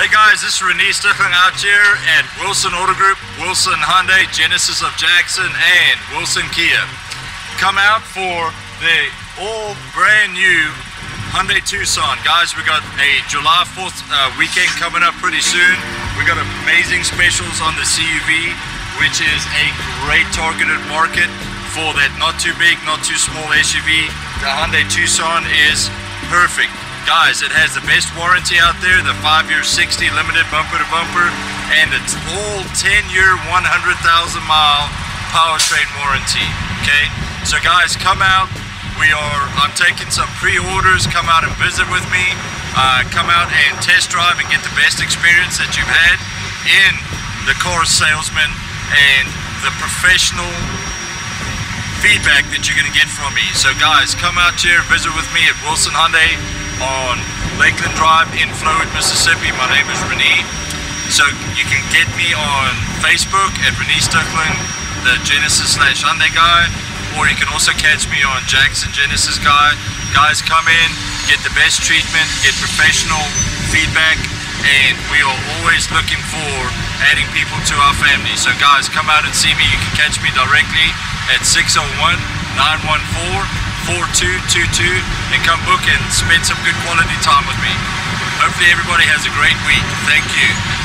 Hey guys, this is Renier Stuckland out here at Wilson Auto Group, Wilson Hyundai, Genesis of Jackson, and Wilson Kia. Come out for the all brand new Hyundai Tucson. Guys, we got a July 4th weekend coming up pretty soon. We got amazing specials on the CUV, which is a great targeted market for that not too big, not too small SUV. The Hyundai Tucson is perfect. Guys, it has the best warranty out there, the 5-year 60 limited bumper to bumper, and it's all 10-year 100,000-mile powertrain warranty. Okay, so guys, come out. I'm taking some pre-orders. Come out and visit with me. Come out and test drive and get the best experience that you've had in the car salesman and the professional feedback that you're going to get from me. So guys, come out here, visit with me at Wilson Hyundai on Lakeland Drive in Floyd, Mississippi. My name is Renier. So you can get me on Facebook at Renier Stuckland, the Genesis/Hyundai guy, or you can also catch me on Jackson Genesis guy. Guys, come in, get the best treatment, get professional feedback, and we are always looking for adding people to our family. So guys, come out and see me. You can catch me directly at 601-914-4222 and come book and spend some good quality time with me. Hopefully everybody has a great week. Thank you.